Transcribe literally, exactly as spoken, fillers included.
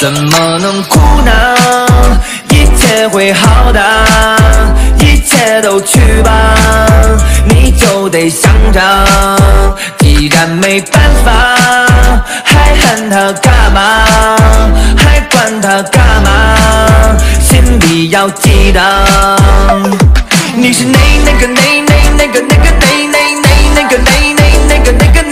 怎么能哭呢？一切会好的，一切都去吧，你就得想着，既然没办法，还恨他干嘛？还管他干嘛？心里要记得，你是那那个那那那个那个那那那那个那那那个那个。